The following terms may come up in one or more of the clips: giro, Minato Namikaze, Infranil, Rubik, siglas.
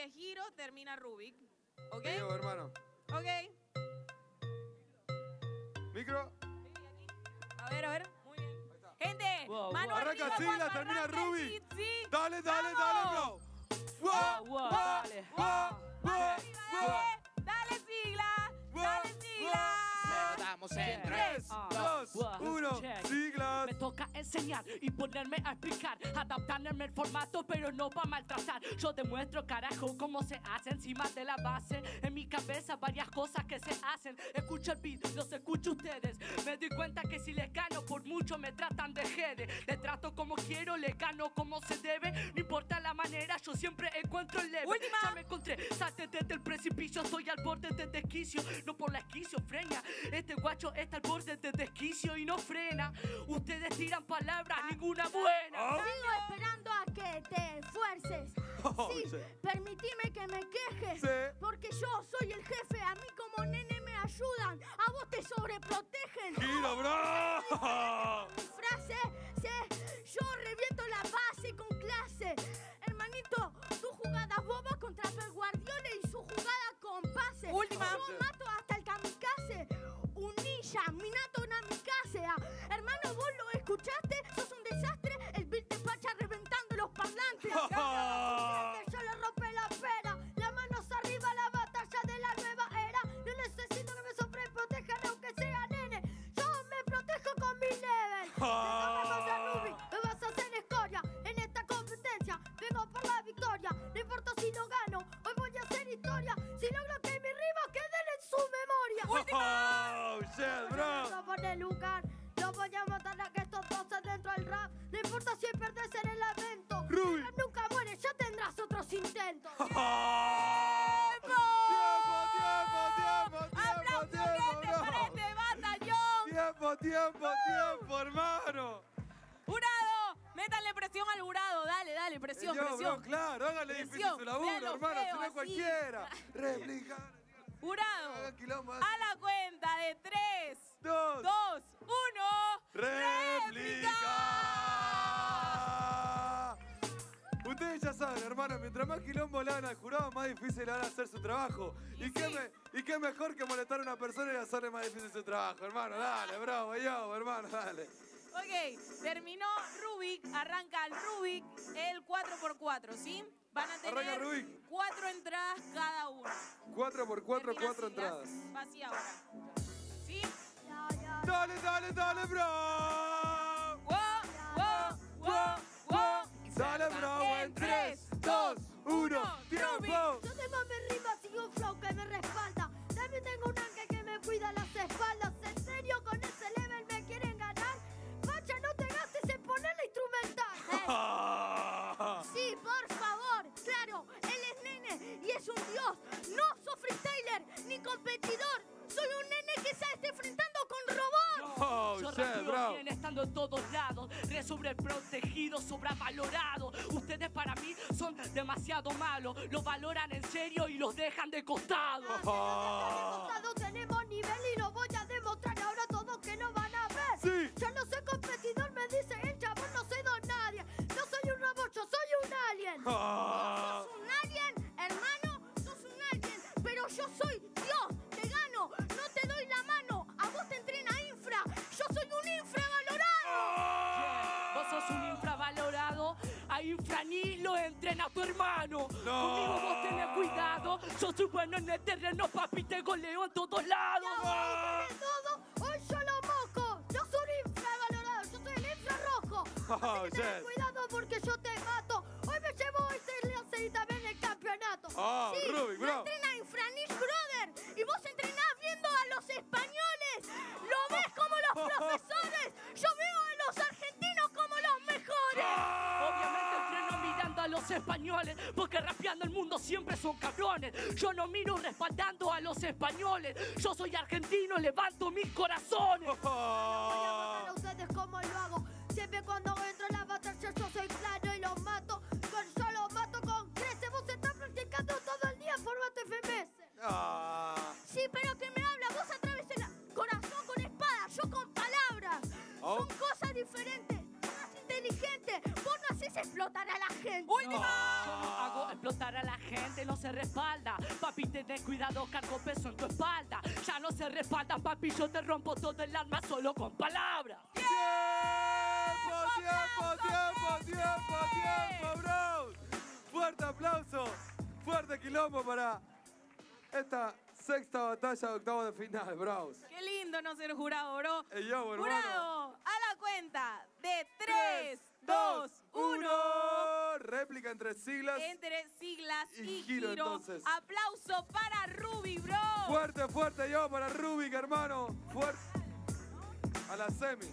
sigue giro, termina Rubik. ¿Ok? Digo, hermano. Ok. Micro. A ver. Muy bien. Gente, mano arriba, siglas, termina Rubik. Sí. Dale, dale, vamos. Dale, bro. Wow, dale. Dale, sigla. Dale, sigla. Lo damos en 3, 2, 1, siglas. Me toca enseñar y ponerme a explicar, adaptándome el formato pero no para maltratar. Yo demuestro, carajo, cómo se hace encima de la base. En mi cabeza varias cosas que se hacen. Escucho el beat, los escucho ustedes. Me doy cuenta que si les gano por mucho me tratan de jede. Les trato como quiero, les gano como se debe. No importa la manera, yo siempre encuentro el leve. Última. Ya me encontré, salte desde el precipicio. Estoy al borde de desquicio, no por la esquizofrenia. Este guacho está al borde de desquicio y no frena. Ustedes tiran palabras, ninguna buena. Sigo esperando a que te esfuerces. Sí, permitime que me quejes. Sí. Porque yo soy el jefe, a mí como nene me ayudan. A vos te sobreprotegen. ¡Giro, bro! Mi frase, sí, yo reviento la base con clase. Hermanito, tu jugada boba contra el Guardiola y su jugada con pase. Última. Yo mato hasta el kamikaze. Un ninja, Minato Namikaze. Hermano, vos lo escuchaste, sos un desastre. El beat te pacha reventando los parlantes. Yo le rompe la pera. Las manos arriba, la batalla de la nueva era. No necesito que me sobreprotejan, aunque sea nene. Yo me protejo con mi level. Si no me vas a Rubik, me vas a hacer escoria. En esta competencia vengo por la victoria. No importa si no gano, hoy voy a hacer historia. Si logro que mis rimas queden en su memoria. ¡Última! Lugar. Lo voy a matar a que estos dos dentro del rap. No importa si perdes en el evento. Rubik nunca muere, ya tendrás otros intentos. ¡Tiempo! ¡Tiempo! ¡Para este batallón! ¡Tiempo, hermano! ¡Jurado! ¡Métanle presión al jurado! Dale, dale, presión. Bro, claro, hágale difícil su laburo, hermano, si no cualquiera. Replicar. Jurado, a la cuenta de 3, 2, 1, ¡réplica! Ustedes ya saben, hermanos, mientras más quilombo le dan al jurado, más difícil le van a hacer su trabajo. ¿Y qué mejor que molestar a una persona y hacerle más difícil su trabajo, hermano? Dale, bravo, yo, hermano, dale. Ok, terminó Rubik, arranca el Rubik, el 4x4, ¿sí? Van a tener 4 entradas cada una. 4x4, 4 entradas. Así ahora. ¿Sí? Dale, dale, dale, bro. Dale, bro. En 3, 2, 1, tiempo. Yo tengo mis rimas y un flow que me respalda. También tengo un ángel que me cuida las espaldas. En serio, con ese level me quieren ganar. Pacha, no te gastes en poner la instrumental. Sí, por favor. Claro, él es nene y es un dios. No soy freestyler ni competidor. Soy un nene que se está enfrentando con robots. Yo rapeo bien estando en todos lados. Re sobreprotegido, sobrevalorado. Ustedes para mí son demasiado malos. Los valoran en serio y los dejan de costado. Tenemos nivel y lo voy a demostrar ahora todos que no van a ver. Sí. Yo no soy competidor, me dice el chabón, no soy don nadie. No soy un robot, yo soy un alien. Sos un alien, hermano, sos un alien, pero yo soy Dios, te gano, no te doy la mano, a vos te entrena infra, yo soy un infravalorado. Vos sos un infravalorado, a infranil lo entrena tu hermano. Conmigo vos tenés cuidado, yo soy bueno en el terreno, papi, te goleo en todos lados. Hoy yo lo moco, yo soy un infravalorado, yo soy el infrarrojo, así que tenés cuidado porque yo te mato. Hoy me llevo y también el campeonato. Sí, Rubik, bro. Entrena Infranil, brother. Y vos entrenás viendo a los españoles. Lo ves como los profesores. Yo veo a los argentinos como los mejores. Obviamente entreno mirando a los españoles, porque rapeando el mundo siempre son cabrones. Yo no miro respaldando a los españoles. Yo soy argentino, levanto mis corazones. Voy a mostrar a ustedes cómo lo hago. Siempre cuando entro en la batalla yo soy claro y los mato. Sí, pero que me habla, vos através el corazón con espada, yo con palabras. Son cosas diferentes, más inteligentes. Vos no haces explotar a la gente. ¡Última! Yo no hago explotar a la gente no se respalda. Papi, ten cuidado, cargo peso en tu espalda. Ya no se respalda, papi, yo te rompo todo el alma solo con palabras. ¡Tiempo, bros! Fuerte aplauso, fuerte quilombo para esta sexta batalla de octavo de final, bros. ¡Qué lindo no ser jurado, bro! Hey, yo, bueno, ¡jurado! Bueno. A la cuenta de 3, 2, 1. Réplica entre siglas. Entre siglas y giro. Entonces. Aplauso para Rubik, bro. Fuerte, fuerte yo para Rubik, hermano. Fuerte. A la semi.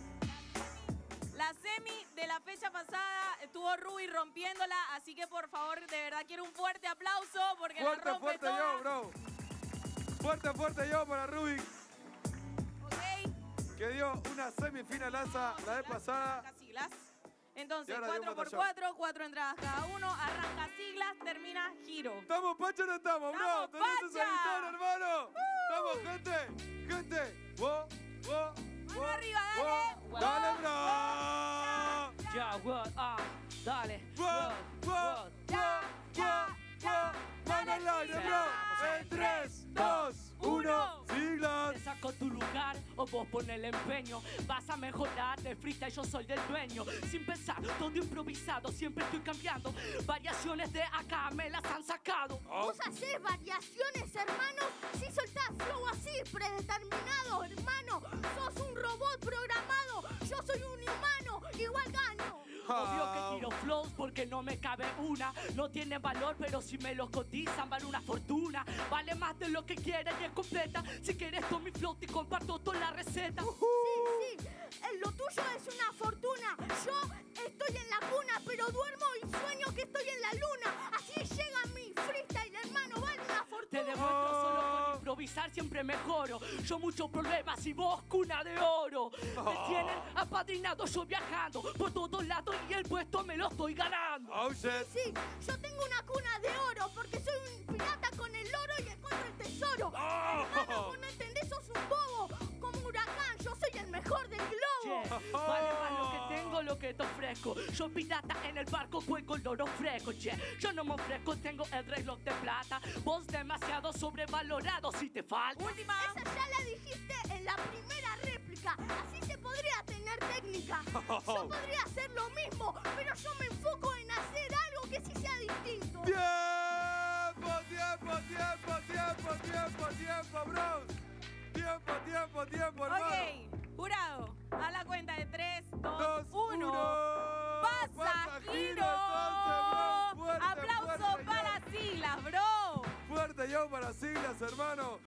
La semi de la fecha pasada estuvo Rubik rompiéndola, así que por favor, de verdad quiero un fuerte aplauso porque fuerte, la rompe fuerte toda. Yo, bro. Fuerte, fuerte yo para Rubik. Ok. Que dio una semifinalaza la vez pasada. Siglas. Entonces, 4x4, 4 entradas cada uno, arranca siglas, termina giro. ¿Estamos pacha o no estamos, bro? ¡Estamos pacha, hermano! ¡Estamos, gente! ¡Gente! ¡Wow! ¡Wow! ¡Mano arriba, dale! Wow. ¡Dale, bro! ¡Ya, what up! ¡Dale! ¡Wow! ¡Wow! ¡Ya! ¡Mano al aire, bro! ¡En 3, 2, 1! Siglas. Te saco tu lugar o vos pon el empeño. Vas a mejorar de freestyle, yo soy del dueño. Sin pensar, todo improvisado, siempre estoy cambiando. Variaciones de acá me las han sacado. Vos hacés variaciones, hermano. Si soltás flow así, predeterminado, hermano. Sos un robot programado, yo soy un humano, igual gano. Obvio que tiro flows porque no me cabe una. No tienen valor, pero si me los cotizan vale una fortuna. Vale más de lo que quieran y es completa. Si quieres con mi flow te comparto toda la receta. Sí, lo tuyo es una fortuna. Yo estoy en la cuna, pero duermo y sueño que estoy en la luna. Así llega mi freestyle, hermano, vale una fortuna. Te demuestro solo con improvisar siempre mejoro. Yo muchos problemas y vos cuna de oro. Me tienen apadrinado, yo viajando por todos lados y el puesto me lo estoy ganando. Sí, yo tengo una cuna de oro porque soy un pirata con el oro y encuentro el tesoro. Hermano, vos no entendés, sos un bobo. Como un huracán, yo soy el mejor del globo. Vale más lo que tengo, lo que te ofrezco. Yo pirata en el barco, cuelgo el oro fresco, Yo no me ofrezco, tengo el reloj de plata. Vos demasiado sobrevalorado, si te falta. Última. Esa ya la dijiste en la primera réplica. Así se podría tener técnica. Yo podría hacer lo mismo, pero yo me enfoco en hacer algo que sí sea distinto. ¡Tiempo, bros! ¡Tiempo, hermano! Ok, jurado, a la cuenta de 3, 2, 1. ¡Pasa, giro! ¡Aplauso para siglas, bro! ¡Fuerte yo para siglas, hermano!